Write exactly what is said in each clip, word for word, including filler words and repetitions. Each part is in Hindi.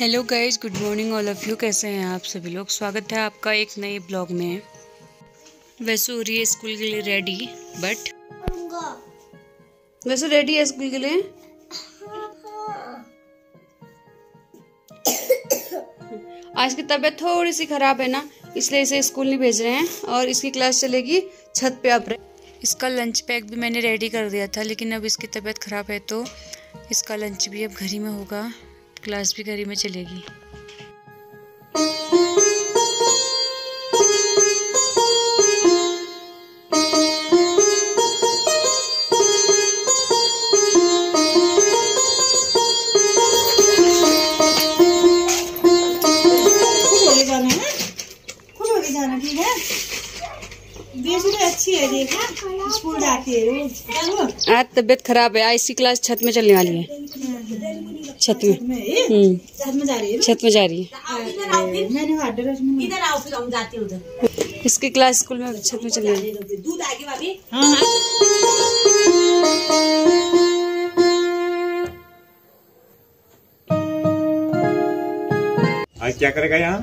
Hello guys, good morning all of you. कैसे हैं आप सभी लोग? स्वागत है आपका एक नए ब्लॉग में। वैसे हो रही है स्कूल के लिए रेडी, बट वैसे रेडी है स्कूल के लिए। आज की तबीयत थोड़ी सी ख़राब है ना, इसलिए इसे स्कूल नहीं भेज रहे हैं और इसकी क्लास चलेगी छत पे अप्रैल। इसका लंच पैक भी मैंने रेडी कर दिया था, लेकिन अब इसकी तबीयत ख़राब है तो इसका लंच भी अब घर ही में होगा, क्लास भी घर ही में चलेगी। ठीक है, अच्छी है, देखा स्कूल जाती है रोज। आज तबीयत खराब है, आज इसकी क्लास छत में चलने वाली है। छत में छत में जा रही है, इसकी क्लास स्कूल में छत में चली रही है। आज क्या करेगा? यहाँ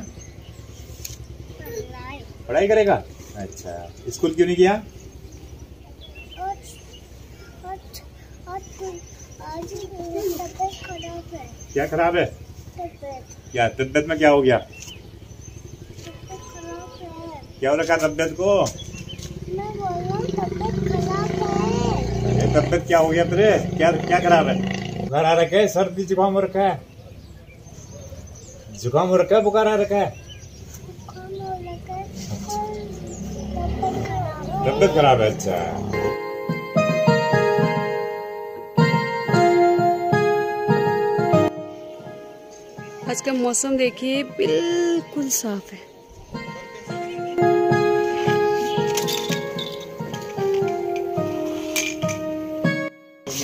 पढ़ाई करेगा। अच्छा, स्कूल क्यों नहीं गया? क्या खराब है? क्या तबियत में क्या हो गया? क्या हो रखा तबियत को? मैं बोल रहा हूँ तबियत खराब है। तबियत क्या हो गया तेरे? क्या क्या खराब है? बुखार आ रखा है, सर्दी जुकाम हो रखा है, जुकाम हो रखा है, बुखार आ रखा है, तबियत खराब है। अच्छा, आज का मौसम देखिए बिल्कुल साफ है।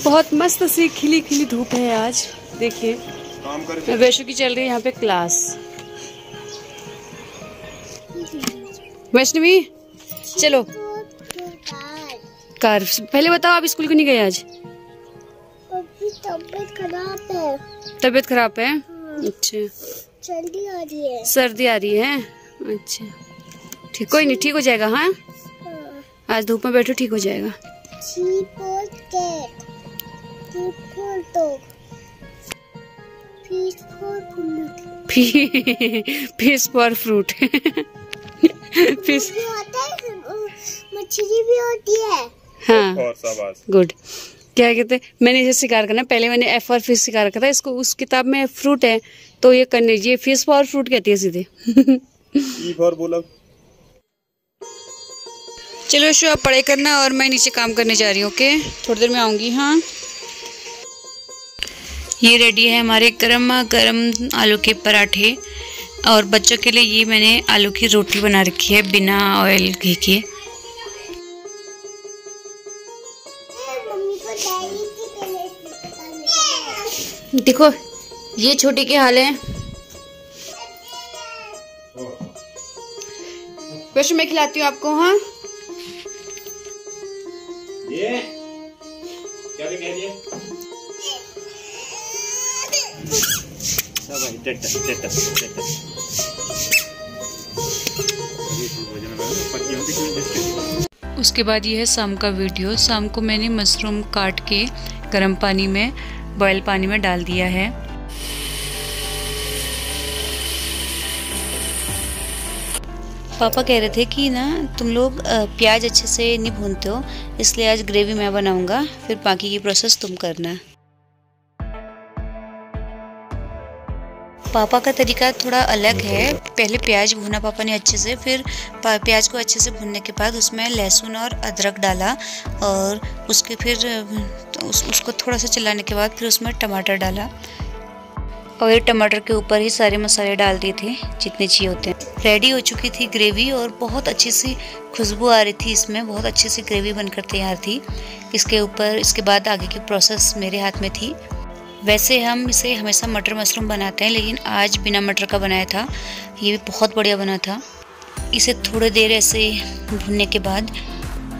बहुत मस्त सी खिली खिली धूप है आज। देखिए वैशु की चल रही है यहाँ पे क्लास। वैष्णवी चलो कार, पहले बताओ आप स्कूल क्यों नहीं गए आज? तबीयत खराब है। तबीयत खराब है? अच्छा, सर्दी आ रही है। सर्दी आ रही है? अच्छा ठीक, कोई नहीं, ठीक हो जाएगा। हाँ, आज धूप में बैठो, ठीक हो जाएगा। फिश फॉर फ्रूट, फिश मछली भी होती है। हाँ गुड। क्या कहते हैं, मैंने इसे शिकार करना, पहले मैंने एफ और फिश शिकार रखा था इसको, उस किताब में फ्रूट है तो ये करने ये फिश और फ्रूट कहती है सीधे। चलो शो, आप पढ़ाई करना और मैं नीचे काम करने जा रही हूँ। ओके, थोड़ी देर में आऊँगी। हाँ, ये रेडी है हमारे गर्मा गर्म आलू के पराठे, और बच्चों के लिए ये मैंने आलू की रोटी बना रखी है बिना ऑयल घी के। देखो ये छोटी के हाल है। वैसे मैं खिलाती हूँ आपको। हाँ, ये क्या कह दिया? उसके बाद ये है शाम का वीडियो। शाम को मैंने मशरूम काट के गर्म पानी में, बॉयल पानी में डाल दिया है। पापा कह रहे थे कि ना तुम लोग प्याज अच्छे से नहीं भूनते हो, इसलिए आज ग्रेवी मैं बनाऊंगा, फिर बाकी की प्रोसेस तुम करना। पापा का तरीका थोड़ा अलग है। पहले प्याज भुना पापा ने अच्छे से, फिर प्याज को अच्छे से भुनने के बाद उसमें लहसुन और अदरक डाला, और उसके फिर उस, उसको थोड़ा सा चलाने के बाद फिर उसमें टमाटर डाला, और ये टमाटर के ऊपर ही सारे मसाले डाल दिए थे जितने चाहिए होते हैं। रेडी हो चुकी थी ग्रेवी, और बहुत अच्छी सी खुशबू आ रही थी इसमें, बहुत अच्छी सी ग्रेवी बनकर तैयार थी। इसके ऊपर इसके बाद आगे की प्रोसेस मेरे हाथ में थी। वैसे हम इसे हमेशा मटर मशरूम बनाते हैं, लेकिन आज बिना मटर का बनाया था, ये भी बहुत बढ़िया बना था। इसे थोड़ी देर ऐसे भुनने के बाद,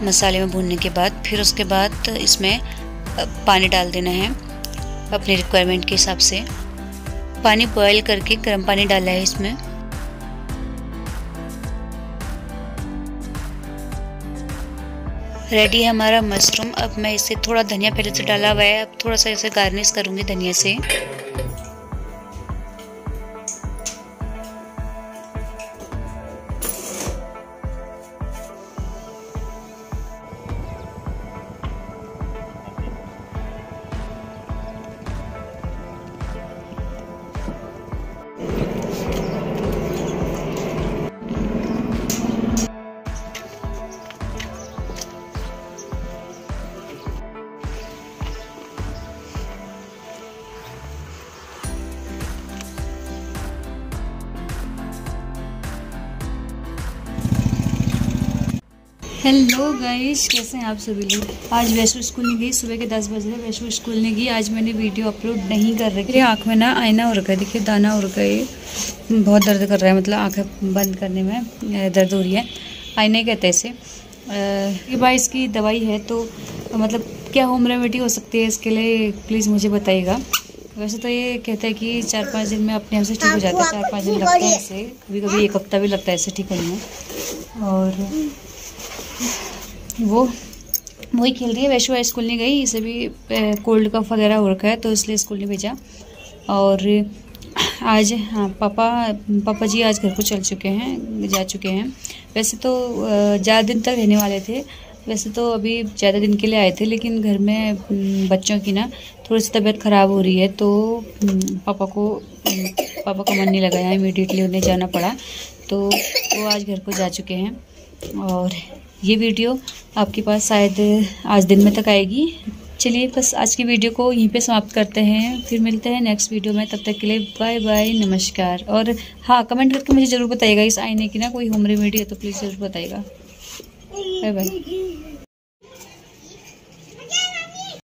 मसाले में भुनने के बाद, फिर उसके बाद इसमें पानी डाल देना है अपने रिक्वायरमेंट के हिसाब से। पानी बॉयल करके गर्म पानी डाला है इसमें। रेडी है हमारा मशरूम। अब मैं इसे थोड़ा धनिया पहले से डाला हुआ है, अब थोड़ा सा इसे गार्निश करूंगी धनिया से। हेलो गाइस, कैसे हैं आप सभी लोग। आज वैशु स्कूल नहीं गई, सुबह के दस बजे वैशु स्कूल नहीं गई। आज मैंने वीडियो अपलोड नहीं कर रखी। आँख में ना आईना हो रखा है, देखिए दाना हो रखा है, ये बहुत दर्द कर रहा है, मतलब आँखें बंद करने में दर्द हो रही है। आईने कहते हैं इसे। ये भाई इसकी दवाई है, तो मतलब क्या होम रेमेडी हो सकती है इसके लिए, प्लीज़ मुझे बताइएगा। वैसे तो ये कहता है कि चार पाँच दिन में अपने आप से ठीक हो जाता है, चार पाँच दिन लगता है इसे, कभी कभी एक हफ्ता भी लगता है इसे ठीक होने में। और वो वही खेल रही है। वैशु स्कूल नहीं गई, इसे भी कोल्ड कफ वगैरह हो रखा है तो इसलिए स्कूल नहीं भेजा। और आज हाँ पापा पापा जी आज घर को चल चुके हैं, जा चुके हैं। वैसे तो ज़्यादा दिन तक रहने वाले थे, वैसे तो अभी ज़्यादा दिन के लिए आए थे, लेकिन घर में बच्चों की ना थोड़ी सी तबीयत ख़राब हो रही है तो पापा को पापा का मन नहीं लगाया, इमीडिएटली उन्हें जाना पड़ा, तो वो आज घर को जा चुके हैं। और ये वीडियो आपके पास शायद आज दिन में तक आएगी। चलिए बस आज की वीडियो को यहीं पे समाप्त करते हैं, फिर मिलते हैं नेक्स्ट वीडियो में। तब तक के लिए बाय बाय, नमस्कार। और हाँ, कमेंट करके मुझे ज़रूर बताइएगा इस आईने की ना कोई होम रेमेडी है तो प्लीज़ ज़रूर बताइएगा। Bye bye.